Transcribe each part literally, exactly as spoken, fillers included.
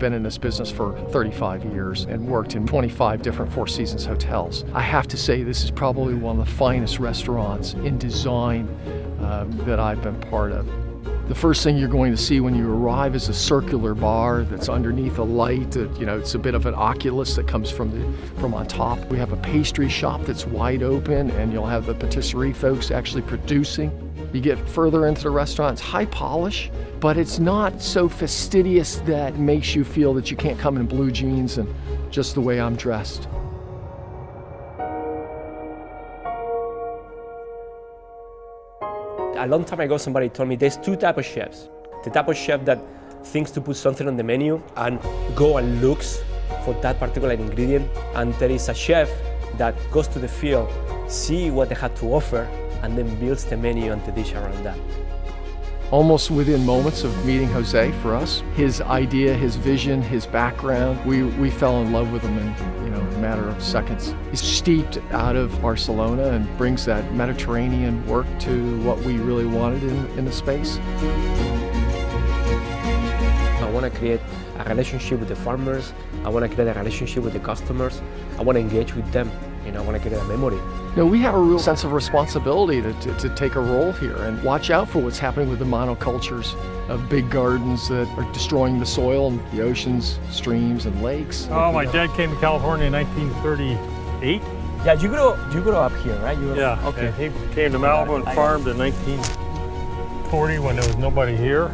been in this business for thirty-five years and worked in twenty-five different Four Seasons hotels. I have to say this is probably one of the finest restaurants in design um, that I've been part of. The first thing you're going to see when you arrive is a circular bar that's underneath a light. That, you know, it's a bit of an oculus that comes from the, from on top. We have a pastry shop that's wide open, and you'll have the patisserie folks actually producing. You get further into the restaurant, it's high polish, but it's not so fastidious that makes you feel that you can't come in blue jeans and just the way I'm dressed. A long time ago, somebody told me there's two types of chefs. The type of chef that thinks to put something on the menu and go and looks for that particular ingredient. And there is a chef that goes to the field, see what they have to offer, and then builds the menu and the dish around that. Almost within moments of meeting Jose, for us, his idea, his vision, his background, we, we fell in love with him in, you know, a matter of seconds. He's steeped out of Barcelona and brings that Mediterranean work to what we really wanted in, in the space. I want to create a relationship with the farmers. I want to create a relationship with the customers. I want to engage with them. You know, I want to create a memory. You know, we have a real sense of responsibility to, to, to take a role here and watch out for what's happening with the monocultures of big gardens that are destroying the soil and the oceans, streams, and lakes. Oh, my dad came to California in nineteen thirty-eight. Yeah, you grew, you grew up here, right? You were, yeah, okay. And he came to Malibu and farmed in nineteen forty when there was nobody here.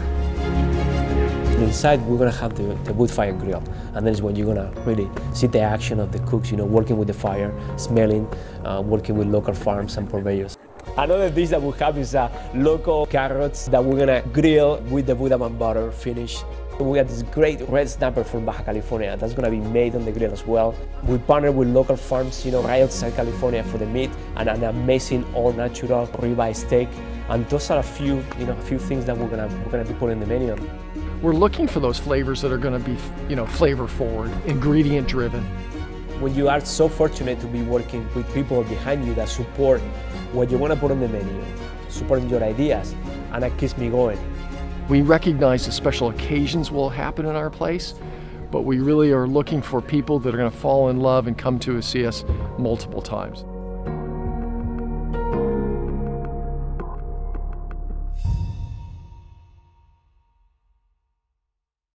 Inside, we're going to have the, the wood fire grill, and that is when you're going to really see the action of the cooks, you know, working with the fire, smelling, uh, working with local farms and purveyors. Another dish that we have is uh, local carrots that we're going to grill with the Budaman butter finish. We have this great red snapper from Baja California that's going to be made on the grill as well. We partner with local farms, you know, Rio Southern California for the meat, and an amazing all-natural ribeye steak. And those are a few, you know, a few things that we're going to we're going to be putting in the menu. We're looking for those flavors that are going to be, you know, flavor-forward, ingredient-driven. When you are so fortunate to be working with people behind you that support what you want to put on the menu, supporting your ideas, and that keeps me going. We recognize the special occasions will happen in our place, but we really are looking for people that are going to fall in love and come to see us multiple times.